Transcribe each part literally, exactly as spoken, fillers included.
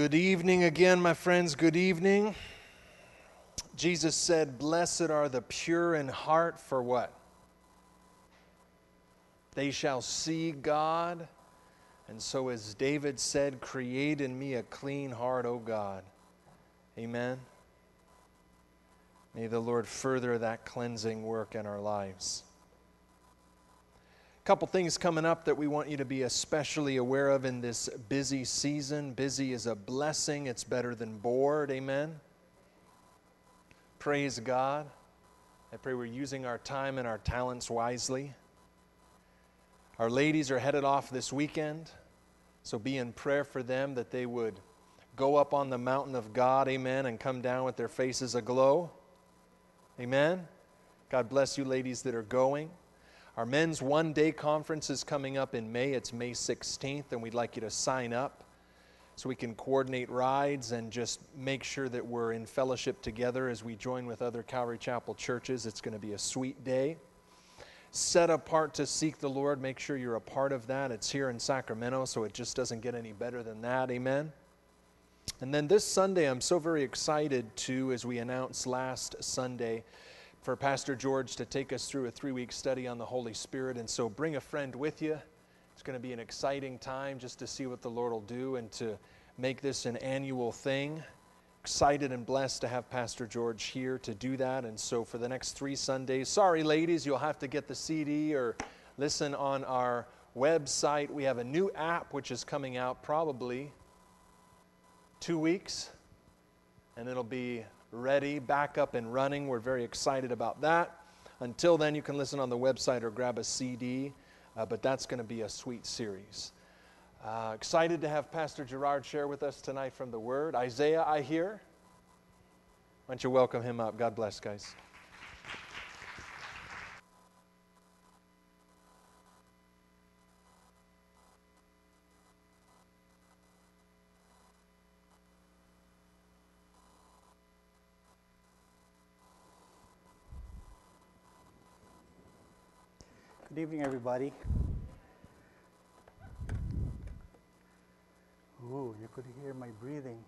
Good evening again, my friends. Good evening. Jesus said, "Blessed are the pure in heart," for what? "They shall see God." And so as David said, "Create in me a clean heart, O God." Amen. May the Lord further that cleansing work in our lives. Couple things coming up that we want you to be especially aware of in this busy season. Busy is a blessing. It's better than bored. Amen. Praise God. I pray we're using our time and our talents wisely. Our ladies are headed off this weekend, so be in prayer for them that they would go up on the mountain of God, amen, and come down with their faces aglow. Amen. God bless you, ladies that are going. Our men's one-day conference is coming up in May. It's May sixteenth, and we'd like you to sign up so we can coordinate rides and just make sure that we're in fellowship together as we join with other Calvary Chapel churches. It's going to be a sweet day. Set apart to seek the Lord. Make sure you're a part of that. It's here in Sacramento, so it just doesn't get any better than that. Amen? And then this Sunday, I'm so very excited to, as we announced last Sunday, for Pastor George to take us through a three-week study on the Holy Spirit. And so bring a friend with you. It's going to be an exciting time just to see what the Lord will do and to make this an annual thing. Excited and blessed to have Pastor George here to do that. And so for the next three Sundays, sorry ladies, you'll have to get the C D or listen on our website. We have a new app which is coming out probably two weeks, and it'll be ready, back up and running. We're very excited about that. Until then, you can listen on the website or grab a C D, uh, but that's going to be a sweet series. Uh, excited to have Pastor Gerard share with us tonight from the Word. Isaiah, I hear. Why don't you welcome him up? God bless, guys. Good evening, everybody. Ooh, you could hear my breathing.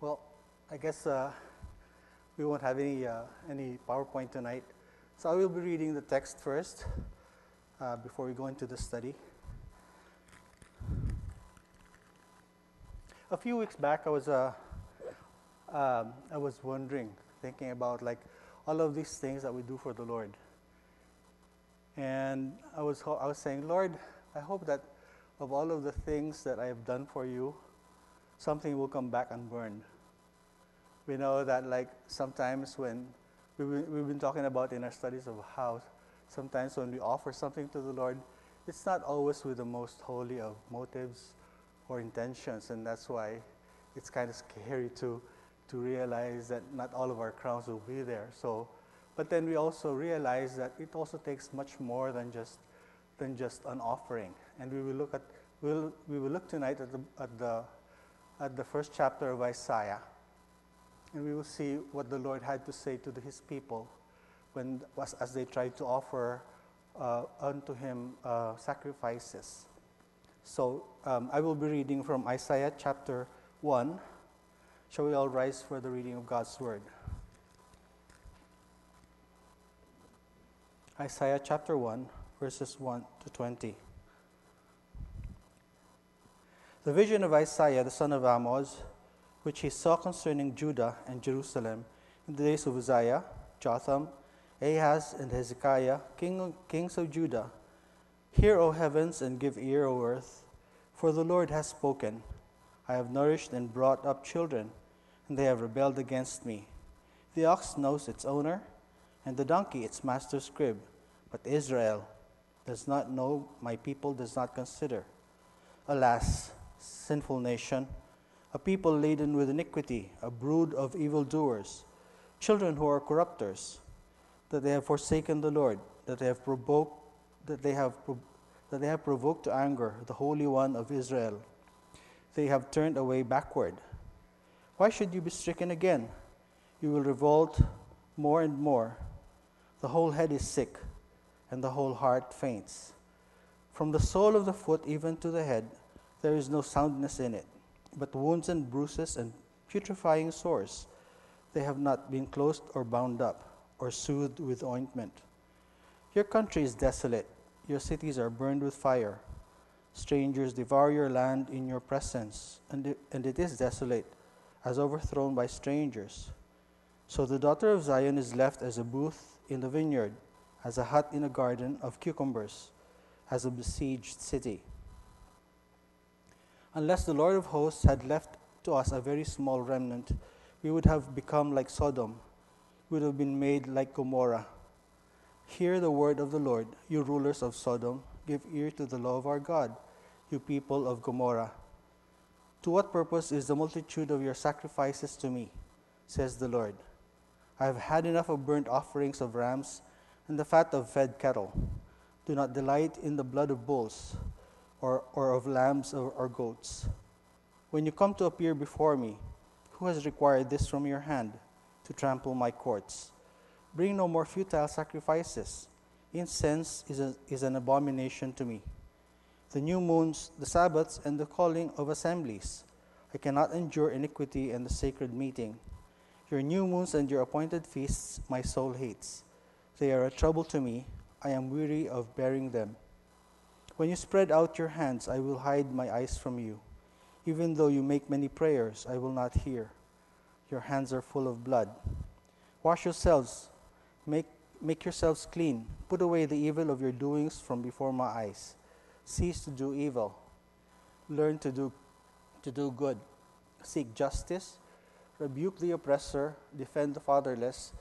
Well, I guess uh, we won't have any uh, any PowerPoint tonight, so I will be reading the text first uh, before we go into the study. A few weeks back, I was uh, um, I was wondering, thinking about like all of these things that we do for the Lord, and I was ho- I was saying, Lord, I hope that of all of the things that I have done for you, something will come back unburned. We know that, like, sometimes when we've been, we've been talking about in our studies of how sometimes when we offer something to the Lord, it's not always with the most holy of motives or intentions, and that's why it's kind of scary to to realize that not all of our crowns will be there. So, but then we also realize that it also takes much more than just than just an offering, and we will look at we'll we will look tonight at the at the at the first chapter of Isaiah. And we will see what the Lord had to say to the, his people when, was, as they tried to offer uh, unto him uh, sacrifices. So um, I will be reading from Isaiah chapter one. Shall we all rise for the reading of God's word? Isaiah chapter one, verses one to twenty. The vision of Isaiah, the son of Amoz, which he saw concerning Judah and Jerusalem in the days of Uzziah, Jotham, Ahaz, and Hezekiah, king, kings of Judah. Hear, O heavens, and give ear, O earth, for the Lord has spoken. I have nourished and brought up children, and they have rebelled against me. The ox knows its owner, and the donkey its master's crib, but Israel does not know, my people does not consider. Alas, sinful nation, a people laden with iniquity, a brood of evildoers, children who are corrupters, that they have forsaken the Lord, that they have provoked, that they have, that they have provoked to anger the Holy One of Israel. They have turned away backward. Why should you be stricken again? You will revolt more and more. The whole head is sick, and the whole heart faints. From the sole of the foot even to the head, there is no soundness in it, but wounds and bruises and putrefying sores. They have not been closed or bound up or soothed with ointment. Your country is desolate. Your cities are burned with fire. Strangers devour your land in your presence, and, and it is desolate, as overthrown by strangers. So the daughter of Zion is left as a booth in the vineyard, as a hut in a garden of cucumbers, as a besieged city. Unless the Lord of hosts had left to us a very small remnant, we would have become like Sodom, we would have been made like Gomorrah. Hear the word of the Lord, you rulers of Sodom. Give ear to the law of our God, you people of Gomorrah. To what purpose is the multitude of your sacrifices to me, says the Lord? I have had enough of burnt offerings of rams and the fat of fed cattle. Do not delight in the blood of bulls or, or of lambs or, or goats. When you come to appear before me, who has required this from your hand to trample my courts? Bring no more futile sacrifices. Incense is, a, is an abomination to me. The new moons, the Sabbaths, and the calling of assemblies. I cannot endure iniquity and the sacred meeting. Your new moons and your appointed feasts my soul hates. They are a trouble to me. I am weary of bearing them. When you spread out your hands, I will hide my eyes from you. Even though you make many prayers, I will not hear. Your hands are full of blood. Wash yourselves, make Make yourselves clean. Put away the evil of your doings from before my eyes. Cease to do evil. Learn to do, to do good. Seek justice. Rebuke the oppressor. Defend the fatherless.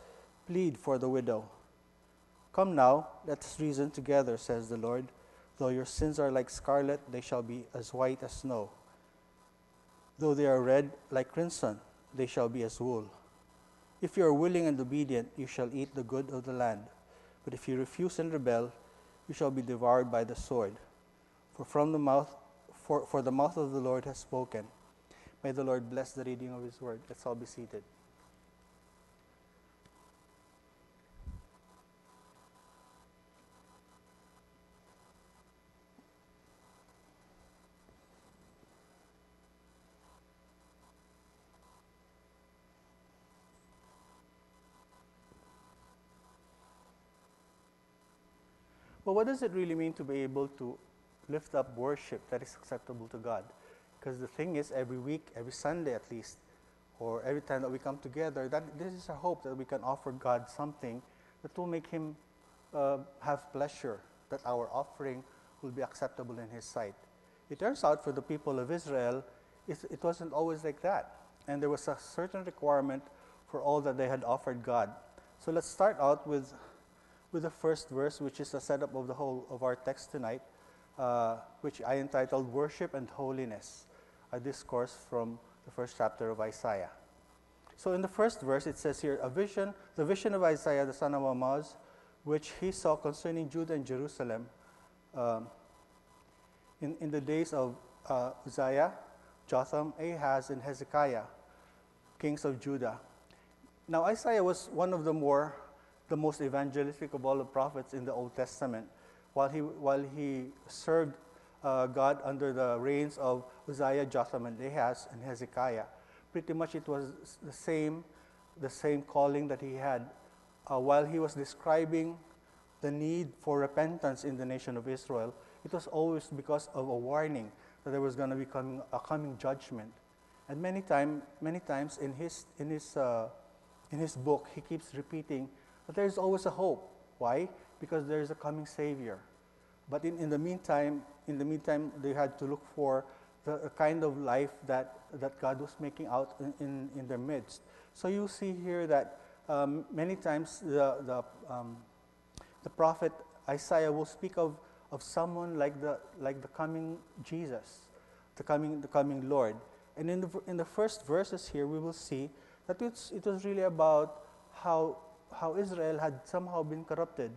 Plead for the widow. Come now, let us reason together, says the Lord. Though your sins are like scarlet, they shall be as white as snow. Though they are red like crimson, they shall be as wool. If you are willing and obedient, you shall eat the good of the land. But if you refuse and rebel, you shall be devoured by the sword. For from the mouth, for, for the mouth of the Lord has spoken. May the Lord bless the reading of his word. Let's all be seated. But what does it really mean to be able to lift up worship that is acceptable to God? Because the thing is, every week, every Sunday at least, or every time that we come together, that this is our hope that we can offer God something that will make him uh, have pleasure, that our offering will be acceptable in his sight. It turns out for the people of Israel, it, it wasn't always like that. And there was a certain requirement for all that they had offered God. So let's start out with with the first verse, which is the setup of the whole of our text tonight, uh, which I entitled Worship and Holiness, a discourse from the first chapter of Isaiah. So in the first verse, it says here, a vision, the vision of Isaiah, the son of Amoz, which he saw concerning Judah and Jerusalem um, in, in the days of uh, Uzziah, Jotham, Ahaz, and Hezekiah, kings of Judah. Now Isaiah was one of the more the most evangelistic of all the prophets in the Old Testament. While he, while he served uh, God under the reigns of Uzziah, Jotham, and Ahaz, and Hezekiah, pretty much it was the same, the same calling that he had uh, while he was describing the need for repentance in the nation of Israel. It was always because of a warning that there was going to be coming, a coming judgment. And many, time, many times in his, in, his, uh, in his book, he keeps repeating, but there's always a hope. Why? Because there is a coming Savior. But in, in the meantime, in the meantime, they had to look for the, the kind of life that, that God was making out in, in, in their midst. So you see here that um, many times the, the, um, the prophet Isaiah will speak of, of someone like the, like the coming Jesus, the coming, the coming Lord. And in the, in the first verses here, we will see that it's, it was really about how how Israel had somehow been corrupted,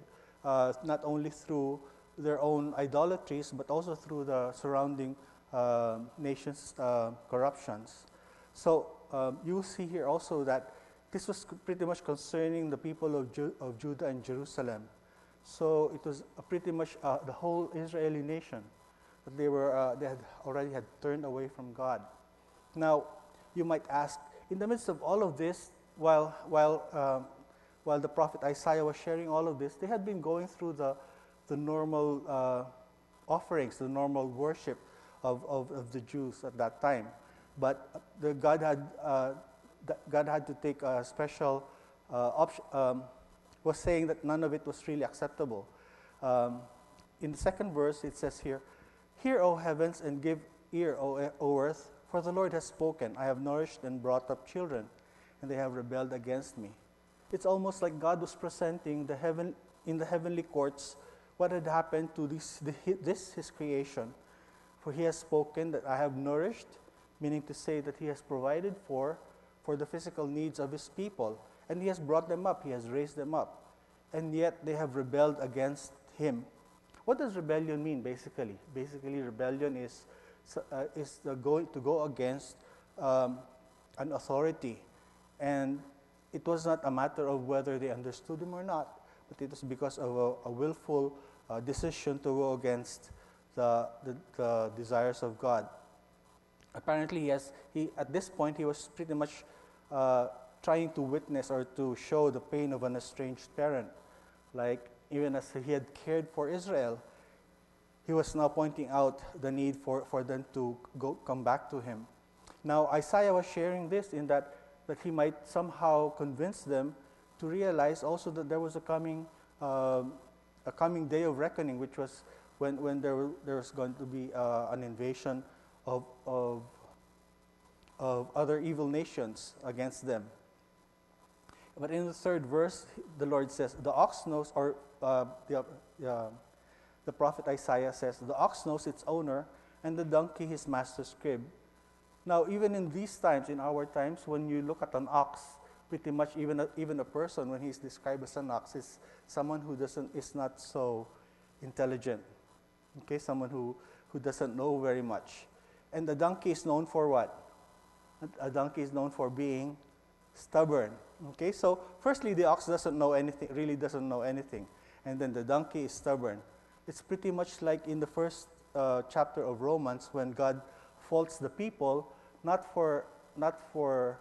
uh, not only through their own idolatries, but also through the surrounding uh, nations' uh, corruptions. So um, you will see here also that this was pretty much concerning the people of, Ju of Judah and Jerusalem. So it was pretty much uh, the whole Israeli nation that they were uh, they had already had turned away from God. Now, you might ask, in the midst of all of this, while while um, while the prophet Isaiah was sharing all of this, they had been going through the the normal uh, offerings, the normal worship of, of of the Jews at that time. But the God had uh, God had to take a special uh, option. Um, was saying that none of it was really acceptable. Um, in the second verse, it says here, "Hear, O heavens, and give ear, O, o earth, for the Lord has spoken. I have nourished and brought up children, and they have rebelled against me." It's almost like God was presenting the heaven in the heavenly courts what had happened to this, the, this his creation. "For he has spoken that I have nourished," meaning to say that he has provided for, for the physical needs of his people. And he has brought them up, he has raised them up. And yet they have rebelled against him. What does rebellion mean, basically? Basically, rebellion is, uh, is the going to go against um, an authority. And it was not a matter of whether they understood him or not, but it was because of a, a willful uh, decision to go against the, the, the desires of God. Apparently, he has, he, at this point, he was pretty much uh, trying to witness or to show the pain of an estranged parent. Like, even as he had cared for Israel, he was now pointing out the need for, for them to go, come back to him. Now, Isaiah was sharing this in that, that he might somehow convince them to realize also that there was a coming, um, a coming day of reckoning, which was when, when there, were, there was going to be uh, an invasion of, of, of other evil nations against them. But in the third verse, the Lord says, the ox knows, or uh, the, uh, the prophet Isaiah says, the ox knows its owner, and the donkey his master's crib. Now, even in these times, in our times, when you look at an ox, pretty much even a, even a person, when he's described as an ox, is someone who doesn't, is not so intelligent, okay? Someone who, who doesn't know very much. And the donkey is known for what? A donkey is known for being stubborn. Okay, so firstly, the ox doesn't know anything, really doesn't know anything. And then the donkey is stubborn. It's pretty much like in the first uh, chapter of Romans, when God faults the people, not for, not for,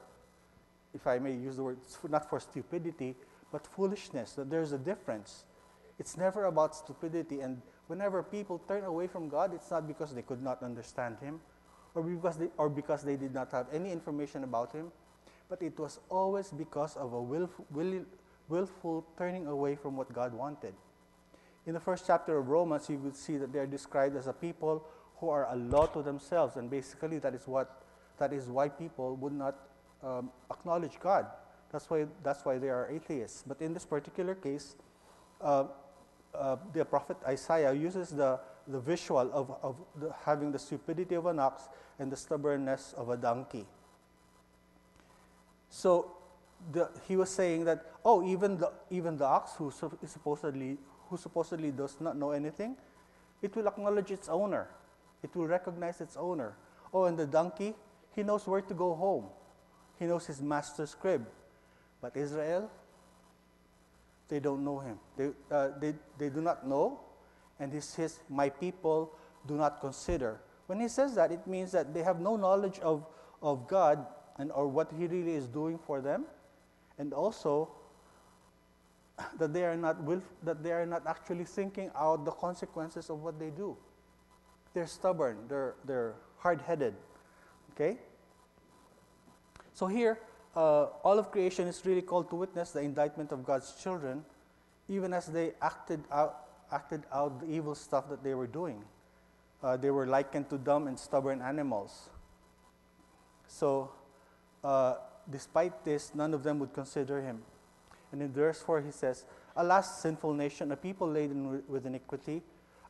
if I may use the word, not for stupidity, but foolishness, that there's a difference. It's never about stupidity. And whenever people turn away from God, it's not because they could not understand him, or because they, or because they did not have any information about him, but it was always because of a willful, will, willful turning away from what God wanted. In the first chapter of Romans, you would see that they are described as a people who are a law to themselves, and basically that is what, that is why people would not um, acknowledge God. That's why, that's why they are atheists. But in this particular case, uh, uh, the prophet Isaiah uses the the visual of, of the, having the stupidity of an ox and the stubbornness of a donkey. So the, he was saying that, oh, even the, even the ox who supposedly, who supposedly does not know anything, it will acknowledge its owner. It will recognize its owner. Oh, and the donkey, he knows where to go home. He knows his master's crib. But Israel, they don't know him. They, uh, they, they do not know. And he says, my people do not consider. When he says that, it means that they have no knowledge of, of God and or what he really is doing for them, and also that they are not will, that they are not actually thinking out the consequences of what they do. They're stubborn, they're, they're hard-headed, okay? So here, uh, all of creation is really called to witness the indictment of God's children, even as they acted out acted out the evil stuff that they were doing. Uh, they were likened to dumb and stubborn animals. So uh, despite this, none of them would consider him. And in verse four, he says, "Alas, sinful nation, a people laden with iniquity,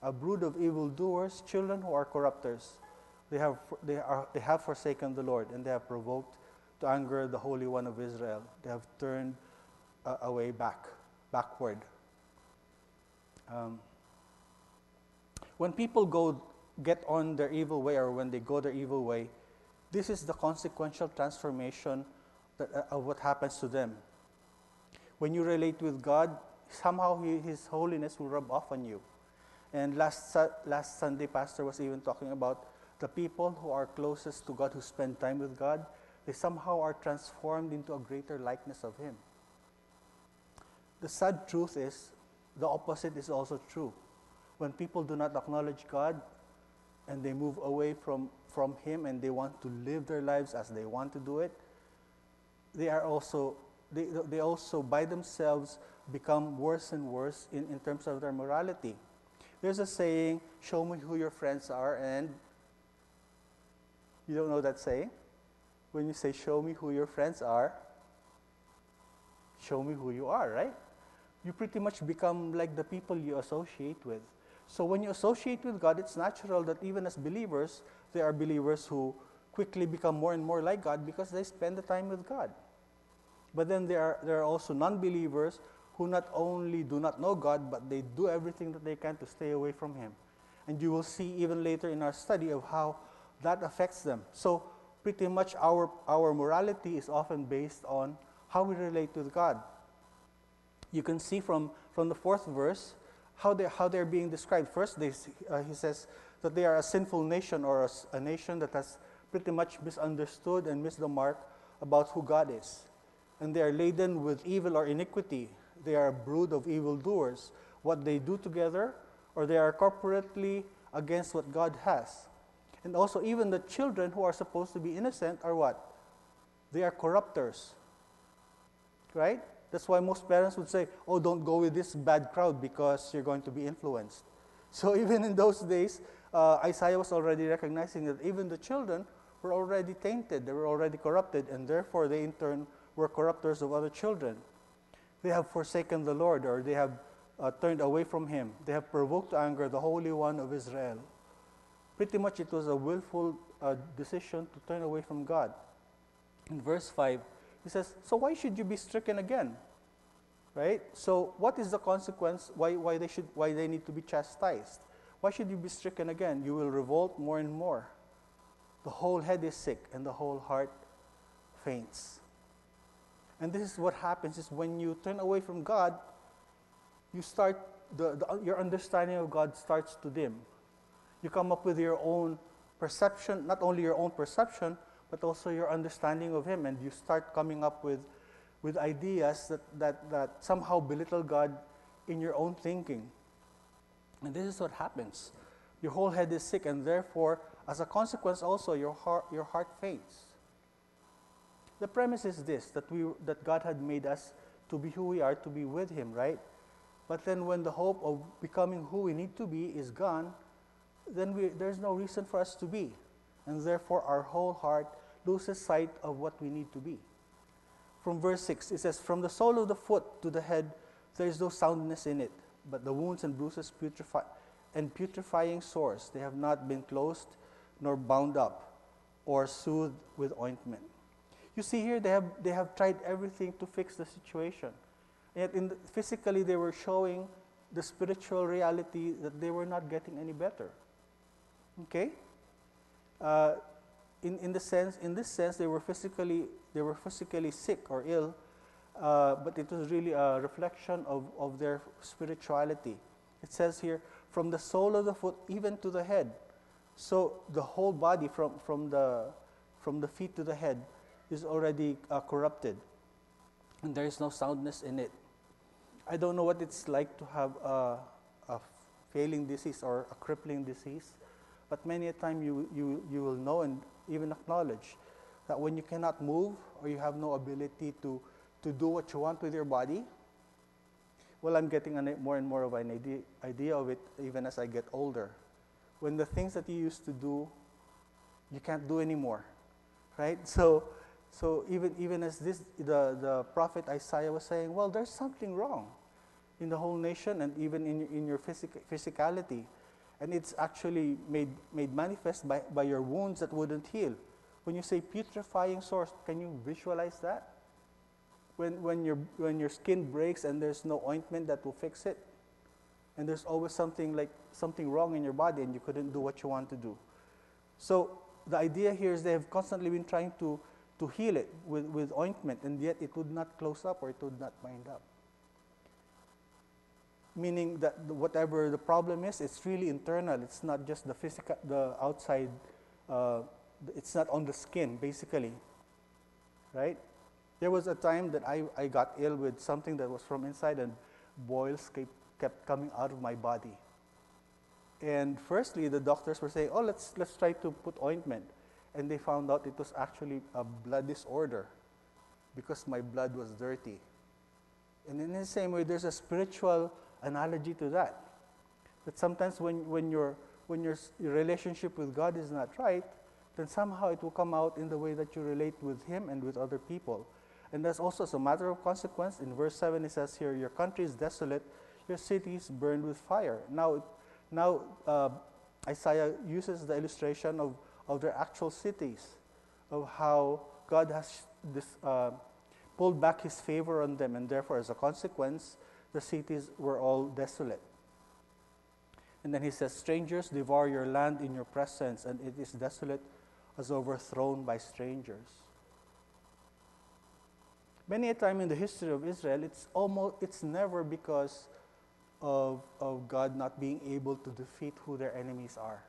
a brood of evildoers, children who are corrupters. They have, they are, they have forsaken the Lord, and they have provoked to anger the Holy One of Israel. They have turned uh, away back, backward." Um, when people go get on their evil way, or when they go their evil way, this is the consequential transformation that, uh, of what happens to them. When you relate with God, somehow he, His holiness will rub off on you. And last, uh, last Sunday, Pastor was even talking about the people who are closest to God, who spend time with God, they somehow are transformed into a greater likeness of Him. The sad truth is, the opposite is also true. When people do not acknowledge God, and they move away from, from Him, and they want to live their lives as they want to do it, they are also, they, they also by themselves become worse and worse in, in terms of their morality. There's a saying, show me who your friends are, and you don't know that saying? When you say, show me who your friends are, show me who you are, right? You pretty much become like the people you associate with. So when you associate with God, it's natural that even as believers, there are believers who quickly become more and more like God because they spend the time with God. But then there are, there are also non-believers who not only do not know God, but they do everything that they can to stay away from Him. And you will see even later in our study of how that affects them. So pretty much our, our morality is often based on how we relate with God. You can see from, from the fourth verse how they're, how they're being described. First, they, uh, he says that they are a sinful nation, or a, a nation that has pretty much misunderstood and missed the mark about who God is. And they are laden with evil or iniquity. They are a brood of evildoers. What they do together, or they are corporately against what God has. And also, even the children who are supposed to be innocent are what? They are corrupters, right? That's why most parents would say, oh, don't go with this bad crowd because you're going to be influenced. So even in those days, uh, Isaiah was already recognizing that even the children were already tainted. They were already corrupted, and therefore they in turn were corrupters of other children. They have forsaken the Lord, or they have uh, turned away from Him. They have provoked to anger the Holy One of Israel. Pretty much it was a willful uh, decision to turn away from God. In verse five, he says, so why should you be stricken again? Right? So what is the consequence? Why, why, they should, why they need to be chastised? Why should you be stricken again? You will revolt more and more. The whole head is sick and the whole heart faints. And this is what happens, is when you turn away from God, you start, the, the, your understanding of God starts to dim. You come up with your own perception, not only your own perception, but also your understanding of Him, and you start coming up with, with ideas that, that, that somehow belittle God in your own thinking. And this is what happens. Your whole head is sick, and therefore, as a consequence also, your heart, your heart faints. The premise is this, that, we, that God had made us to be who we are, to be with Him, right? But then when the hope of becoming who we need to be is gone, then we, there's no reason for us to be. And therefore, our whole heart loses sight of what we need to be. From verse six, it says, from the sole of the foot to the head, there is no soundness in it, but the wounds and bruises putrefy, and putrefying sores, they have not been closed, nor bound up, or soothed with ointment. You see here, they have, they have tried everything to fix the situation. Yet in the, physically, they were showing the spiritual reality that they were not getting any better. Okay, uh, in in the sense in this sense they were physically they were physically sick or ill, uh, but it was really a reflection of of their spirituality. It says here, from the sole of the foot even to the head, so the whole body from from the from the feet to the head is already uh, corrupted, and there is no soundness in it. I don't know what it's like to have a, a failing disease or a crippling disease. But many a time you, you, you will know and even acknowledge that when you cannot move, or you have no ability to, to do what you want with your body, well, I'm getting an, more and more of an idea, idea of it even as I get older. When the things that you used to do, you can't do anymore, right? So, so even, even as this, the, the prophet Isaiah was saying, well, there's something wrong in the whole nation and even in, in your physic- physicality. And it's actually made, made manifest by, by your wounds that wouldn't heal. When you say putrefying sores, can you visualize that? When, when, your, when your skin breaks and there's no ointment that will fix it, and there's always something like something wrong in your body and you couldn't do what you want to do. So the idea here is they have constantly been trying to, to heal it with, with ointment, and yet it would not close up or it would not bind up. Meaning that whatever the problem is, it's really internal. It's not just the physical, the outside, uh, it's not on the skin, basically, right? There was a time that I, I got ill with something that was from inside, and boils kept, kept coming out of my body. And firstly, the doctors were saying, oh, let's, let's try to put ointment. And they found out it was actually a blood disorder because my blood was dirty. And in the same way, there's a spiritual analogy to that. That sometimes when, when, your, when your relationship with God is not right, then somehow it will come out in the way that you relate with Him and with other people. And that's also as a matter of consequence. In verse seven, it says here, your country is desolate, your city is burned with fire. Now, now uh, Isaiah uses the illustration of, of their actual cities, of how God has this, uh, pulled back His favor on them, and therefore, as a consequence, the cities were all desolate. And then he says, strangers devour your land in your presence, and it is desolate as overthrown by strangers. Many a time in the history of Israel, it's almost, it's never because of, of God not being able to defeat who their enemies are.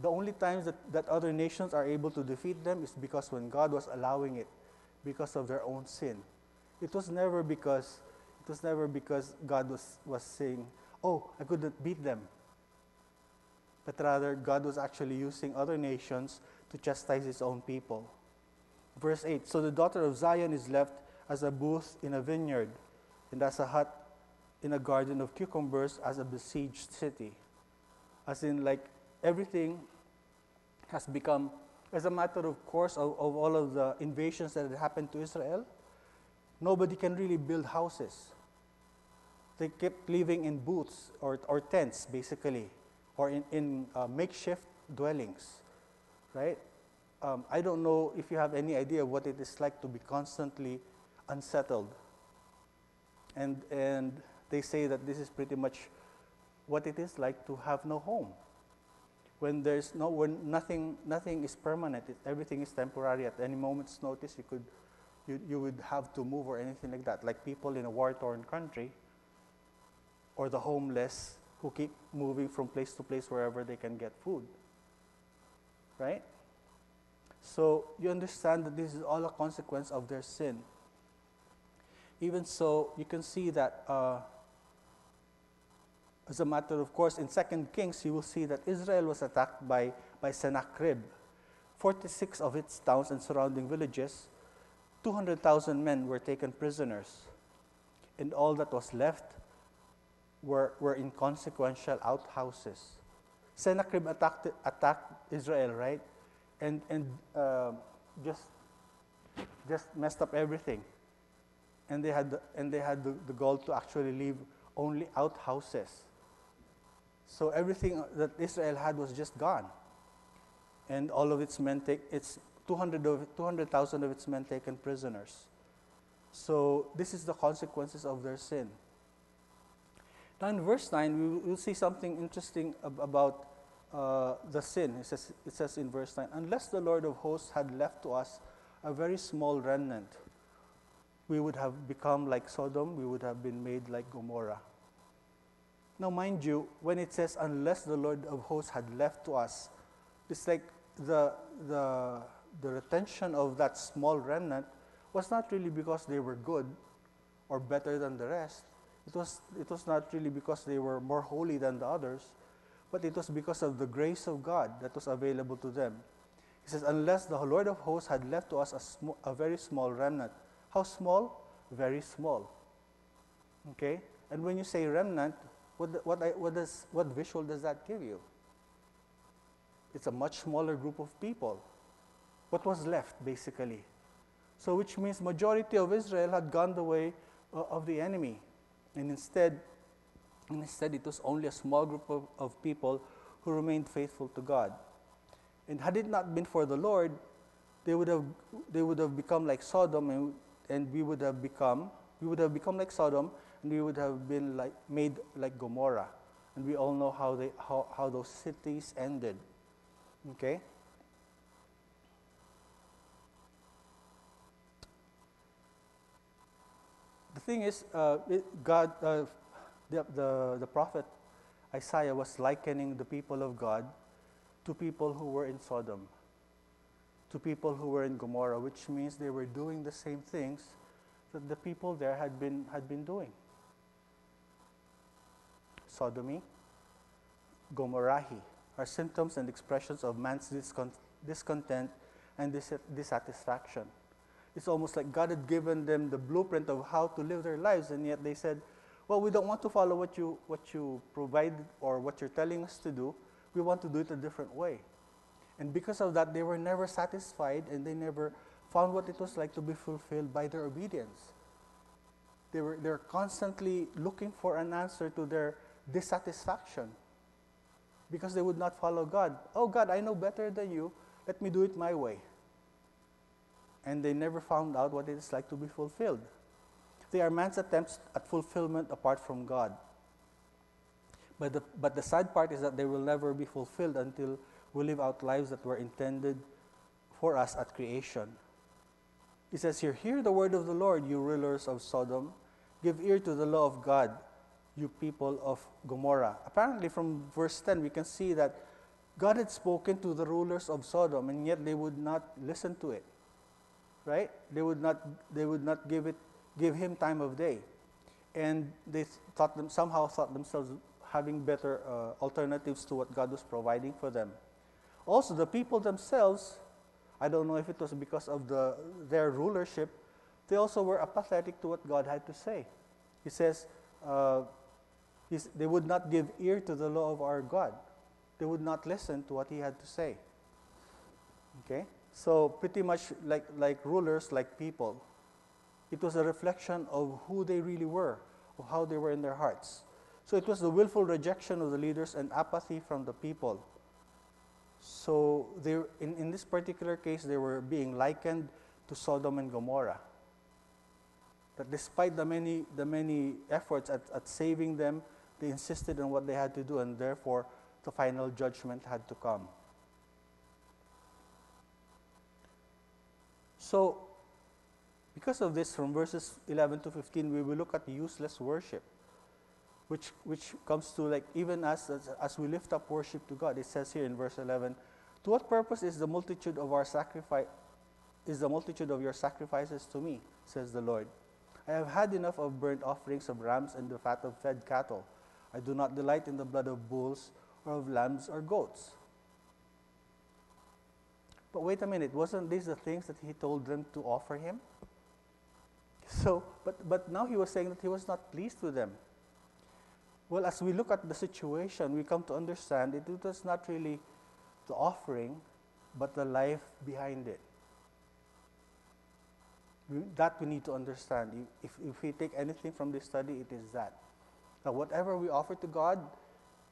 The only times that, that other nations are able to defeat them is because when God was allowing it, because of their own sin. It was never because, it was never because God was, was saying, oh, I couldn't beat them. But rather, God was actually using other nations to chastise His own people. Verse eight, so the daughter of Zion is left as a booth in a vineyard, and as a hut in a garden of cucumbers, as a besieged city. As in, like, everything has become, as a matter of course, of, of all of the invasions that had happened to Israel, nobody can really build houses. They kept living in booths or, or tents, basically, or in, in uh, makeshift dwellings, right? Um, I don't know if you have any idea what it is like to be constantly unsettled. And, and they say that this is pretty much what it is like to have no home. When there's no, when nothing, nothing is permanent, it, everything is temporary. At any moment's notice, you could, you, you would have to move or anything like that. Like people in a war-torn country, or the homeless who keep moving from place to place wherever they can get food, right? So you understand that this is all a consequence of their sin. Even so, you can see that uh, as a matter of course, in Second Kings, you will see that Israel was attacked by, by Sennacherib. forty-six of its towns and surrounding villages, two hundred thousand men were taken prisoners, and all that was left were, were inconsequential outhouses. Sennacherib attacked, attacked Israel, right? And, and uh, just, just messed up everything. And they had, the, and they had the, the goal to actually leave only outhouses. So everything that Israel had was just gone. And all of its men, take, its two hundred thousand of its men taken prisoners. So this is the consequences of their sin. Now in verse nine, we will see something interesting ab about Uh, the sin. It says, it says in verse nine, unless the Lord of hosts had left to us a very small remnant, we would have become like Sodom, we would have been made like Gomorrah. Now mind you, when it says unless the Lord of hosts had left to us, it's like the, the, the retention of that small remnant was not really because they were good or better than the rest. It was, it was not really because they were more holy than the others, but it was because of the grace of God that was available to them. He says, unless the Lord of hosts had left to us a, sm a very small remnant. How small? Very small. Okay? And when you say remnant, what, what, I, what, does, what visual does that give you? It's a much smaller group of people. What was left, basically? So which means majority of Israel had gone the way uh, of the enemy. And instead, And instead, it was only a small group of, of people who remained faithful to God. And had it not been for the Lord, they would have, they would have become like Sodom, and, and we would have become, we would have become like Sodom, and we would have been like, made like Gomorrah. And we all know how, they, how, how those cities ended. Okay? The thing is, uh, it, God, uh, the, the, the prophet Isaiah was likening the people of God to people who were in Sodom, to people who were in Gomorrah, which means they were doing the same things that the people there had been, had been doing. Sodomy, Gomorrahi are symptoms and expressions of man's discon discontent and dis dissatisfaction. It's almost like God had given them the blueprint of how to live their lives, and yet they said, well, we don't want to follow what you, what you provide or what you're telling us to do. We want to do it a different way. And because of that, they were never satisfied, and they never found what it was like to be fulfilled by their obedience. They were, they were constantly looking for an answer to their dissatisfaction because they would not follow God. Oh, God, I know better than you. Let me do it my way. And they never found out what it is like to be fulfilled. They are man's attempts at fulfillment apart from God. But the, but the sad part is that they will never be fulfilled until we live out lives that were intended for us at creation. It says here, hear the word of the Lord, you rulers of Sodom. Give ear to the law of God, you people of Gomorrah. Apparently from verse ten, we can see that God had spoken to the rulers of Sodom, and yet they would not listen to it, right? They would not, they would not give, it, give him time of day. And they thought them, somehow thought themselves having better uh, alternatives to what God was providing for them. Also, the people themselves, I don't know if it was because of the, their rulership, they also were apathetic to what God had to say. He says, uh, they would not give ear to the law of our God. They would not listen to what he had to say. Okay? So pretty much like, like rulers, like people. It was a reflection of who they really were, of how they were in their hearts. So it was the willful rejection of the leaders and apathy from the people. So they, in, in this particular case, they were being likened to Sodom and Gomorrah. That despite the many, the many efforts at, at saving them, they insisted on what they had to do, and therefore the final judgment had to come. So because of this, from verses eleven to fifteen, we will look at useless worship, which, which comes to like even us as, as we lift up worship to God. It says here in verse eleven, to what purpose is the multitude of our sacrifice, is the multitude of your sacrifices to me, says the Lord. I have had enough of burnt offerings of rams and the fat of fed cattle. I do not delight in the blood of bulls or of lambs or goats. But wait a minute, wasn't these the things that he told them to offer him? So, but, but now he was saying that he was not pleased with them. Well, as we look at the situation, we come to understand it was not really the offering, but the life behind it. That we need to understand. If, if we take anything from this study, it is that. Now, whatever we offer to God,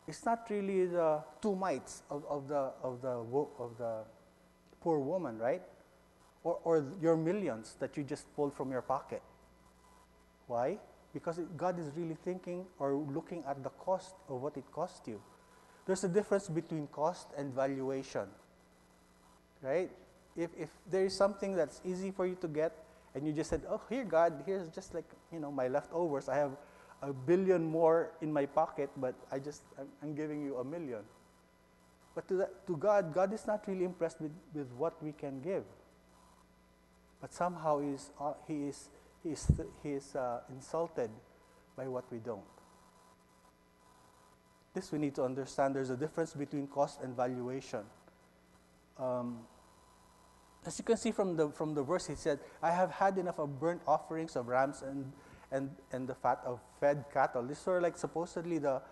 it's not really the two mites of, of, the, of, the, of the poor woman, right? Or, or your millions that you just pulled from your pocket. Why? Because it, God is really thinking or looking at the cost of what it cost you. There's a difference between cost and valuation, right? If, if there is something that's easy for you to get, and you just said, oh, here, God, here's just like, you know, my leftovers. I have a billion more in my pocket, but I just, I'm, I'm giving you a million. But to, that, to God, God is not really impressed with, with what we can give. But somehow he is, uh, he is He is, he is uh, insulted by what we don't. This we need to understand. There's a difference between cost and valuation. Um, as you can see from the, from the verse, he said, I have had enough of burnt offerings of rams and, and, and the fat of fed cattle. These were like supposedly the,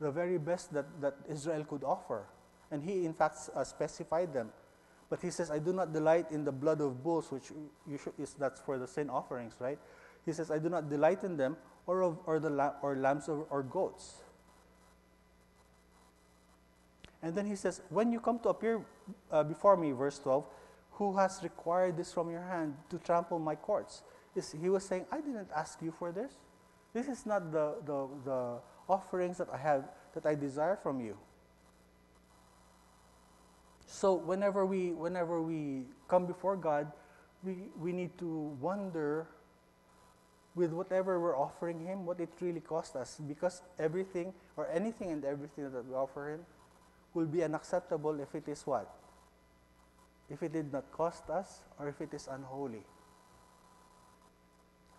the very best that, that Israel could offer. And he, in fact, uh, specified them. But he says, I do not delight in the blood of bulls, which you should, is, that's for the sin offerings, right? He says, I do not delight in them, or, of, or, the la or lambs or, or goats. And then he says, when you come to appear uh, before me, verse twelve, who has required this from your hand to trample my courts? He was saying, I didn't ask you for this. This is not the, the, the offerings that I have, that I desire from you. So whenever we, whenever we come before God, we, we need to wonder with whatever we're offering Him, what it really cost us, because everything or anything and everything that we offer Him will be unacceptable if it is what? If it did not cost us, or if it is unholy.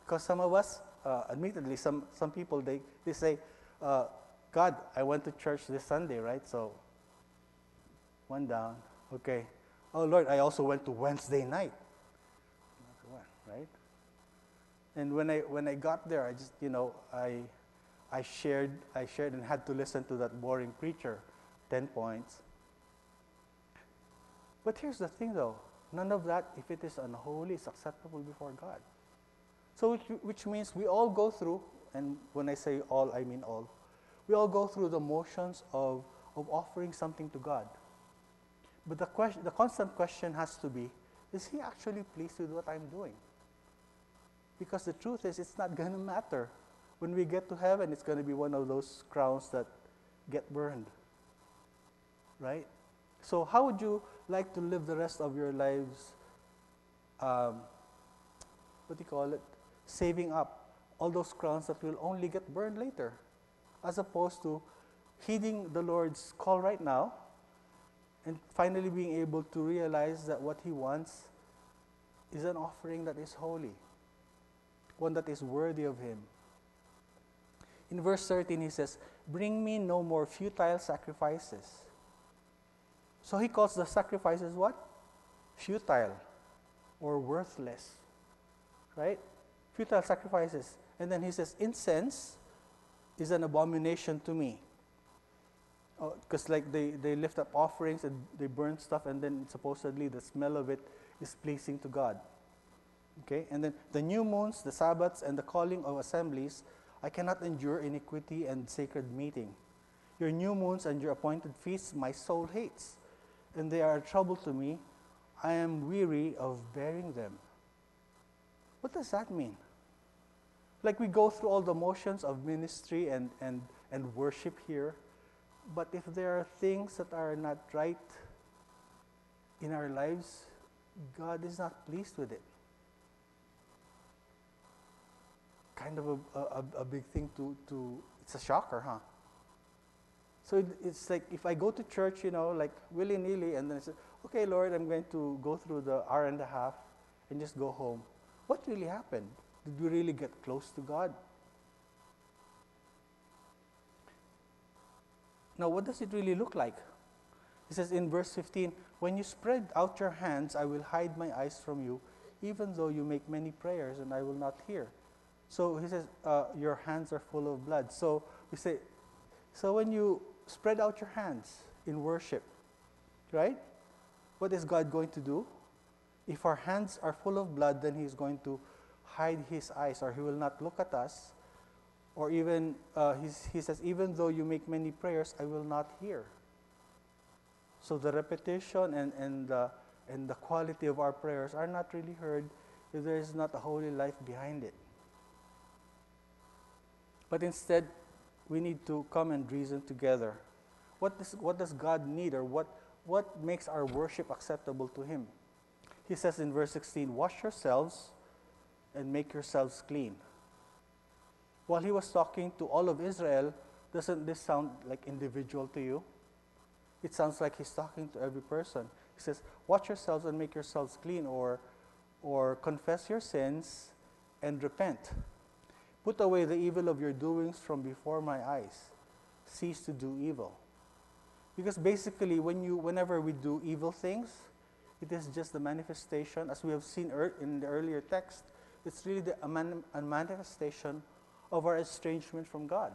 Because some of us, uh, admittedly, some, some people, they, they say, uh, God, I went to church this Sunday, right? So, one down, okay. Oh, Lord, I also went to Wednesday night. Right? And when I when I got there, I just you know I I shared I shared and had to listen to that boring preacher, ten points. But here's the thing, though, none of that, if it is unholy, is acceptable before God. So which, which means we all go through, and when I say all, I mean all. We all go through the motions of of offering something to God. But the question, the constant question has to be: is He actually pleased with what I'm doing? Because the truth is, it's not going to matter. When we get to heaven, it's going to be one of those crowns that get burned. Right? So how would you like to live the rest of your lives, um, what do you call it, saving up all those crowns that will only get burned later, as opposed to heeding the Lord's call right now and finally being able to realize that what He wants is an offering that is holy, one that is worthy of Him. In verse thirteen, he says, "Bring me no more futile sacrifices." So he calls the sacrifices what? Futile or worthless, right? Futile sacrifices. And then he says, "Incense is an abomination to me." Because oh, like they, they lift up offerings and they burn stuff, and then supposedly the smell of it is pleasing to God. Okay, and then the new moons, the Sabbaths, and the calling of assemblies, I cannot endure iniquity and sacred meeting. Your new moons and your appointed feasts my soul hates, and they are a trouble to me. I am weary of bearing them. What does that mean? Like, we go through all the motions of ministry and, and, and worship here, but if there are things that are not right in our lives, God is not pleased with it. Kind of a, a, a big thing to, to, it's a shocker, huh? So it, it's like, if I go to church, you know, like willy-nilly, and then I say, okay, Lord, I'm going to go through the hour and a half and just go home. What really happened? Did we really get close to God? Now, what does it really look like? It says in verse fifteen, "When you spread out your hands, I will hide my eyes from you, even though you make many prayers, and I will not hear." So he says, uh, your hands are full of blood. So we say, so when you spread out your hands in worship, right? What is God going to do? If our hands are full of blood, then He's going to hide His eyes, or He will not look at us. Or even, uh, he, he says, even though you make many prayers, I will not hear. So the repetition and, and, uh, and the quality of our prayers are not really heard if there is not a holy life behind it. But instead, we need to come and reason together. What does, what does God need, or what, what makes our worship acceptable to Him? He says in verse sixteen, "Wash yourselves and make yourselves clean." While He was talking to all of Israel, doesn't this sound like individual to you? It sounds like He's talking to every person. He says, "Wash yourselves and make yourselves clean," or, or confess your sins and repent. "Put away the evil of your doings from before my eyes. Cease to do evil." Because basically, when you, whenever we do evil things, it is just the manifestation, as we have seen er, in the earlier text, it's really the, a, man, a manifestation of our estrangement from God.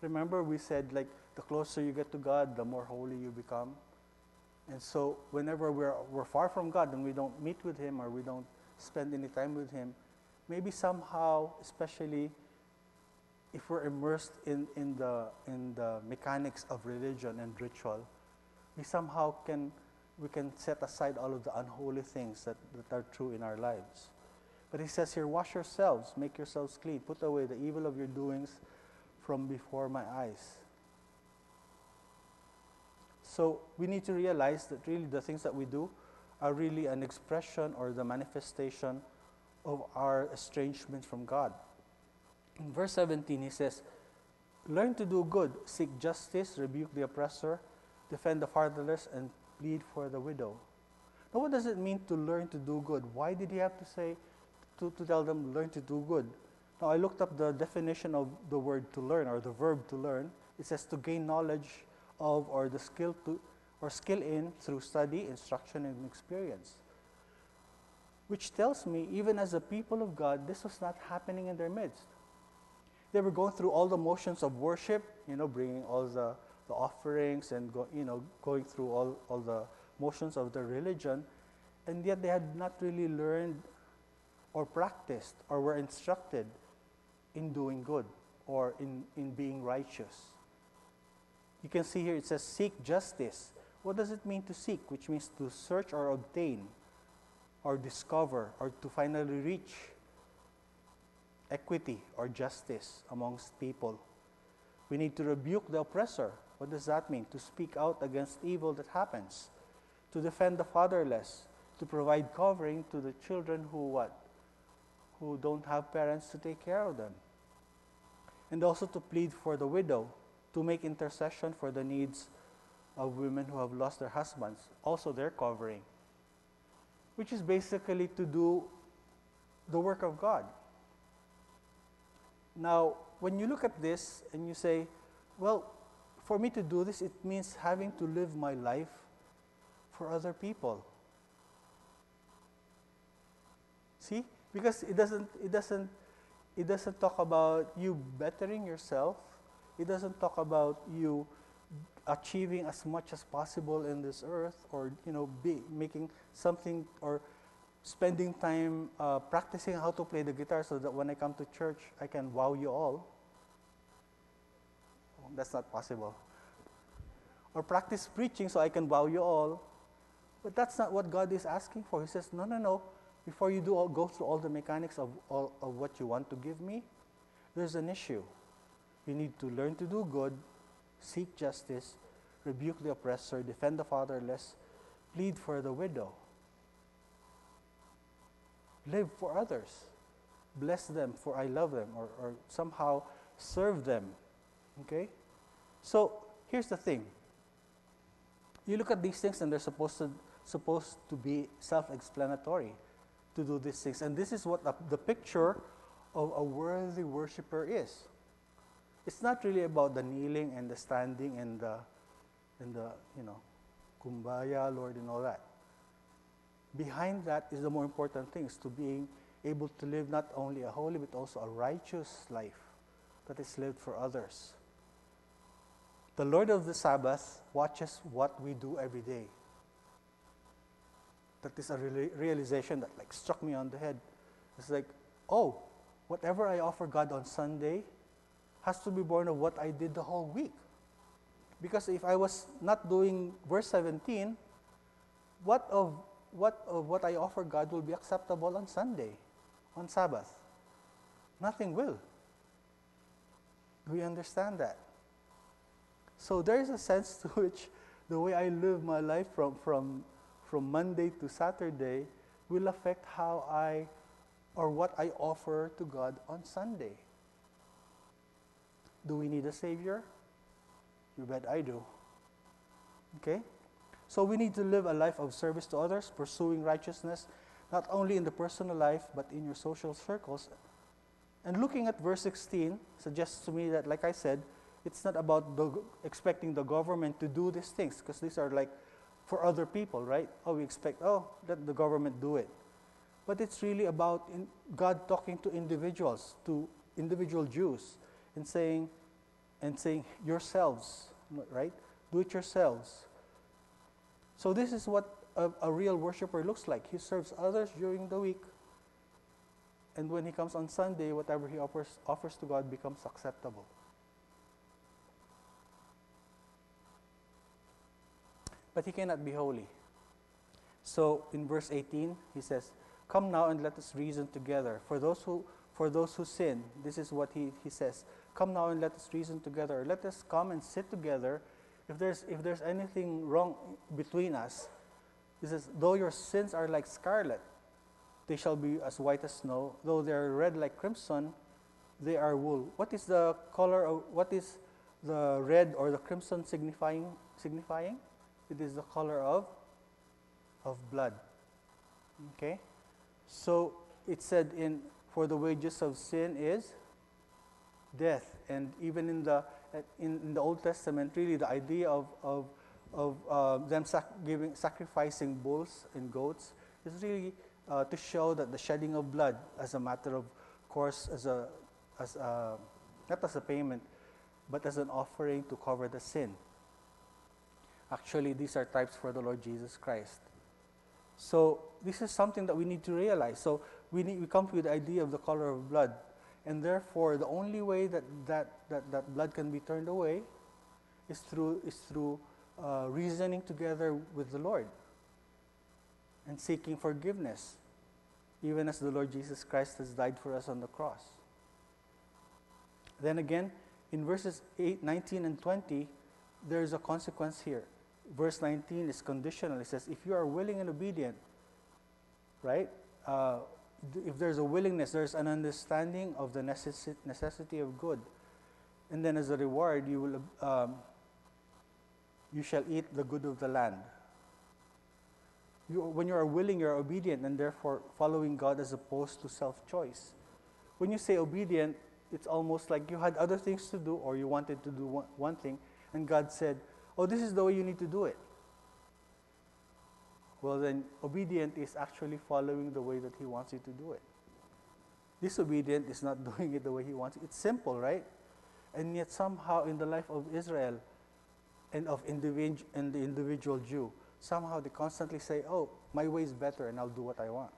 Remember, we said, like, the closer you get to God, the more holy you become. And so whenever we're, we're far from God and we don't meet with Him, or we don't spend any time with Him, maybe somehow, especially if we're immersed in, in, the, in the mechanics of religion and ritual, we somehow can, we can set aside all of the unholy things that, that are true in our lives. But he says here, wash yourselves, make yourselves clean, put away the evil of your doings from before my eyes. So we need to realize that really the things that we do are really an expression or the manifestation of our estrangement from God. In verse seventeen, he says, learn to do good, seek justice, rebuke the oppressor, defend the fatherless, and plead for the widow. Now, what does it mean to learn to do good? Why did he have to say, to, to tell them, learn to do good? Now, I looked up the definition of the word to learn, or the verb to learn. It says to gain knowledge of, or the skill to, or skill in, through study, instruction, and experience. Which tells me, even as a people of God, this was not happening in their midst. They were going through all the motions of worship, you know, bringing all the, the offerings and, go, you know, going through all, all the motions of their religion, and yet they had not really learned or practiced or were instructed in doing good or in, in being righteous. You can see here it says, seek justice. What does it mean to seek? Which means to search or obtain or discover or to finally reach equity or justice amongst people. We need to rebuke the oppressor. What does that mean? To speak out against evil that happens. To defend the fatherless. To provide covering to the children who what? Who don't have parents to take care of them. And also to plead for the widow. To make intercession for the needs of women who have lost their husbands. Also their covering. Which is basically to do the work of God. Now, when you look at this and you say, well, for me to do this, it means having to live my life for other people. See? Because it doesn't, it doesn't, it doesn't talk about you bettering yourself. It doesn't talk about you achieving as much as possible in this earth, or, you know, be, making something or spending time uh, practicing how to play the guitar so that when I come to church, I can wow you all. Well, that's not possible. Or practice preaching so I can wow you all. But that's not what God is asking for. He says, no, no, no. Before you do all, go through all the mechanics of, all, of what you want to give me, there's an issue. You need to learn to do good, seek justice, rebuke the oppressor, defend the fatherless, plead for the widow. Live for others, bless them for I love them, or, or somehow serve them, okay? So here's the thing. You look at these things and they're supposed to, supposed to be self-explanatory to do these things. And this is what the, the picture of a worthy worshiper is. It's not really about the kneeling and the standing and the, and the you know, kumbaya, Lord, and all that. Behind that is the more important thing, is to being able to live not only a holy but also a righteous life that is lived for others. The Lord of the Sabbath watches what we do every day. That is a realization that like struck me on the head. It's like, oh, whatever I offer God on Sunday has to be born of what I did the whole week. Because if I was not doing verse seventeen, what of What of what I offer God will be acceptable on Sunday, on Sabbath? Nothing will. Do we understand that? So there is a sense to which the way I live my life from, from, from Monday to Saturday will affect how I, or what I offer to God on Sunday. Do we need a Savior? You bet I do. Okay? So we need to live a life of service to others, pursuing righteousness, not only in the personal life, but in your social circles. And looking at verse sixteen suggests to me that, like I said, it's not about the, expecting the government to do these things, because these are like for other people, right? Oh, we expect, oh, let the government do it. But it's really about in God talking to individuals, to individual Jews, and saying, and saying, yourselves, right? Do it yourselves. So this is what a, a real worshiper looks like. He serves others during the week. And when he comes on Sunday, whatever he offers, offers to God becomes acceptable. But he cannot be holy. So in verse eighteen, he says, Come now and let us reason together. For those who, for those who sin, this is what he, he says. Come now and let us reason together. Let us come and sit together. If there's, if there's anything wrong between us, he says, though your sins are like scarlet, they shall be as white as snow. Though they are red like crimson, they are wool. What is the color of, what is the red or the crimson signifying? signifying? It is the color of, of blood. Okay? So it said in, for the wages of sin is death. And even in the, in, in the Old Testament, really the idea of, of, of uh, them sac giving, sacrificing bulls and goats is really uh, to show that the shedding of blood as a matter of course, as a, as a, not as a payment, but as an offering to cover the sin. Actually, these are types for the Lord Jesus Christ. So this is something that we need to realize. So we, need, we come to the idea of the color of blood. And therefore, the only way that that, that, that blood can be turned away is through, is through uh, reasoning together with the Lord and seeking forgiveness, even as the Lord Jesus Christ has died for us on the cross. Then again, in verses eight, nineteen, and twenty, there is a consequence here. Verse nineteen is conditional. It says, if you are willing and obedient, right? Uh, if there's a willingness, there's an understanding of the necessi necessity of good. And then as a reward, you, will, um, you shall eat the good of the land. You, when you are willing, you are obedient, and therefore following God as opposed to self-choice. When you say obedient, it's almost like you had other things to do or you wanted to do one, one thing, and God said, oh, this is the way you need to do it. Well, then obedient is actually following the way that he wants you to do it. Disobedient is not doing it the way he wants it. It's simple, right? And yet somehow in the life of Israel and of individ- and the individual Jew, somehow they constantly say, oh, my way is better and I'll do what I want.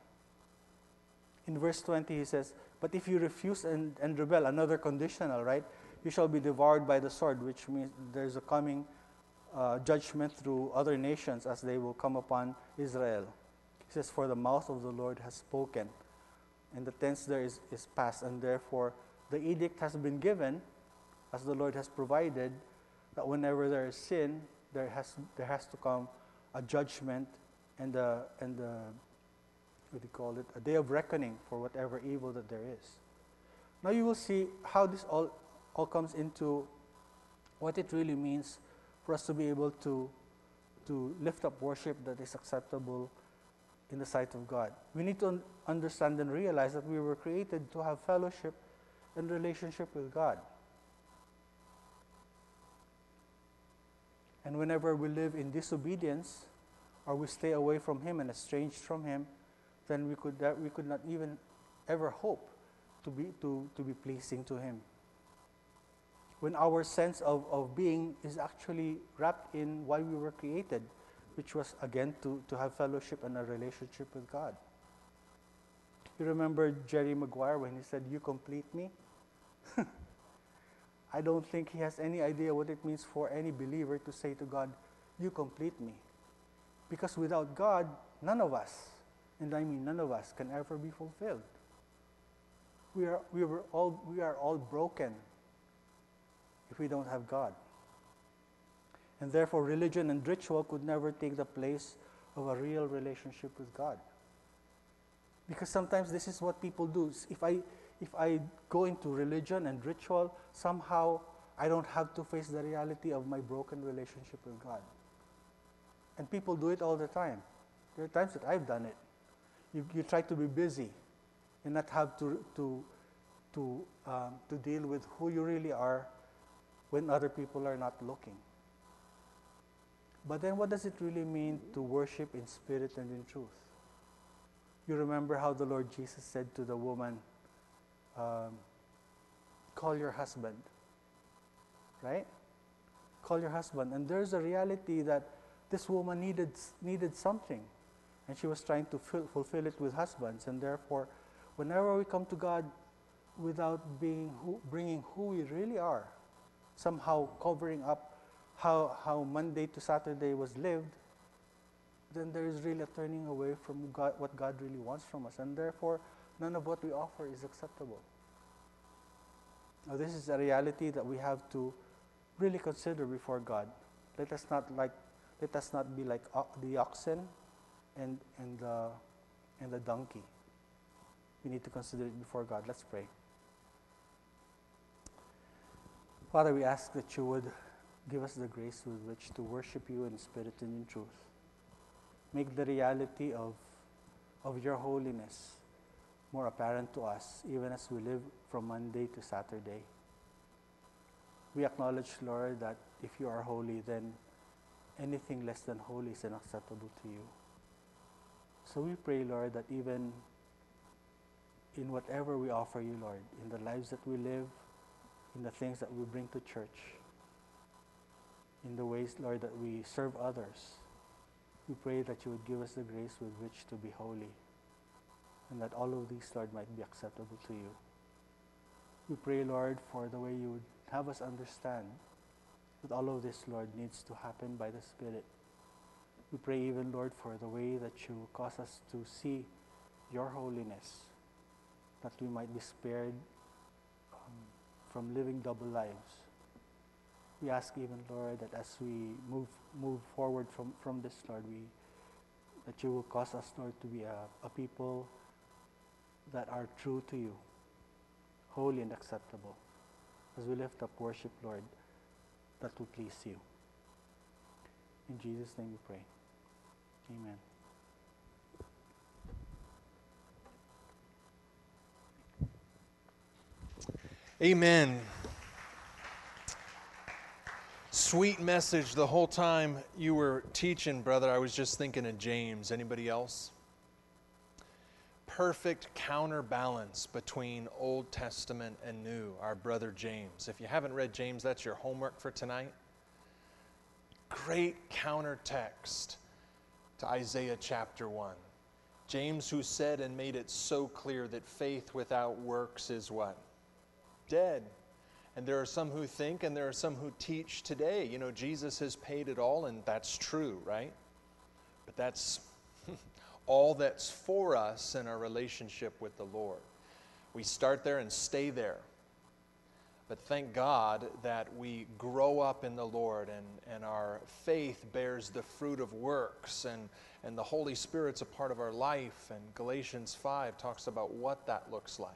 In verse twenty, he says, but if you refuse and, and rebel, another conditional, right? You shall be devoured by the sword, which means there's a coming uh, judgment through other nations as they will come upon Israel. He says, for the mouth of the Lord has spoken. And the tense there is, is past, and therefore the edict has been given as the Lord has provided that whenever there is sin, there has, there has to come a judgment and a, and a, what do you call it, a day of reckoning for whatever evil that there is. Now you will see how this all, all comes into what it really means for us to be able to, to lift up worship that is acceptable in the sight of God. We need to un understand and realize that we were created to have fellowship and relationship with God. And whenever we live in disobedience, or we stay away from Him and estranged from Him, then we could, uh, we could not even ever hope to be, to, to be pleasing to Him. When our sense of, of being is actually wrapped in why we were created, which was, again, to, to have fellowship and a relationship with God. You remember Jerry Maguire when he said, "You complete me?" I don't think he has any idea what it means for any believer to say to God, "You complete me." Because without God, none of us, and I mean none of us, can ever be fulfilled. We are, we were all, we are all broken if we don't have God. And therefore, religion and ritual could never take the place of a real relationship with God. Because sometimes this is what people do. If I... If I go into religion and ritual, somehow I don't have to face the reality of my broken relationship with God. And people do it all the time. There are times that I've done it. You, you try to be busy and not have to, to, to, um, to deal with who you really are when other people are not looking. But then what does it really mean to worship in spirit and in truth? You remember how the Lord Jesus said to the woman, Um, call your husband, right? Call your husband. And there's a reality that this woman needed, needed something, and she was trying to ful fulfill it with husbands. And therefore, whenever we come to God without being who, bringing who we really are, somehow covering up how, how Monday to Saturday was lived, then there is really a turning away from God, what God really wants from us, and therefore none of what we offer is acceptable. Now, this is a reality that we have to really consider before God. Let us not like, let us not be like uh, the oxen and and the and the donkey. We need to consider it before God. Let's pray. Father, we ask that you would give us the grace with which to worship you in spirit and in truth. Make the reality of, of your holiness more apparent to us, even as we live from Monday to Saturday. We acknowledge, Lord, that if you are holy, then anything less than holy is unacceptable to you. So we pray, Lord, that even in whatever we offer you, Lord, in the lives that we live, in the things that we bring to church, in the ways, Lord, that we serve others, we pray that you would give us the grace with which to be holy, and that all of these, Lord, might be acceptable to you. We pray, Lord, for the way you would have us understand that all of this, Lord, needs to happen by the Spirit. We pray even, Lord, for the way that you cause us to see your holiness, that we might be spared um, from living double lives. We ask even, Lord, that as we move move forward from, from this, Lord, we that you will cause us, Lord, to be a, a people that are true to you, holy and acceptable. As we lift up worship, Lord, that will please you. In Jesus' name we pray. Amen. Amen. Sweet message the whole time you were teaching, brother. I was just thinking of James. Anybody else? Perfect counterbalance between Old Testament and New, our brother James. If you haven't read James, that's your homework for tonight. Great countertext to Isaiah chapter one. James, who said and made it so clear that faith without works is what? Dead. And there are some who think and there are some who teach today, you know, Jesus has paid it all, and that's true, right? But that's all that's for us in our relationship with the Lord. We start there and stay there. But thank God that we grow up in the Lord, and, and our faith bears the fruit of works, and, and the Holy Spirit's a part of our life. And Galatians five talks about what that looks like.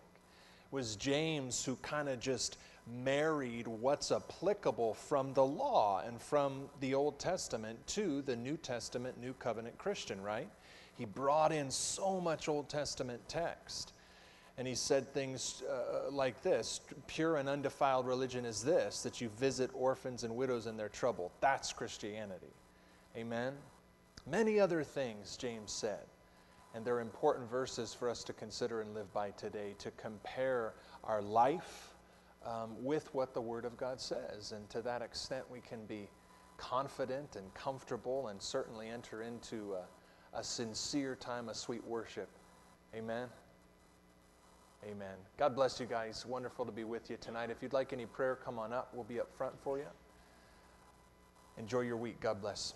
Was James who kind of just married what's applicable from the law and from the Old Testament to the New Testament, New Covenant Christian, right? He brought in so much Old Testament text. And he said things uh, like this: pure and undefiled religion is this, that you visit orphans and widows in their trouble. That's Christianity. Amen? Many other things, James said. And they're important verses for us to consider and live by today, to compare our life um, with what the Word of God says. And to that extent, we can be confident and comfortable and certainly enter into a, a sincere time of sweet worship. Amen? Amen. God bless you guys. Wonderful to be with you tonight. If you'd like any prayer, come on up. We'll be up front for you. Enjoy your week. God bless.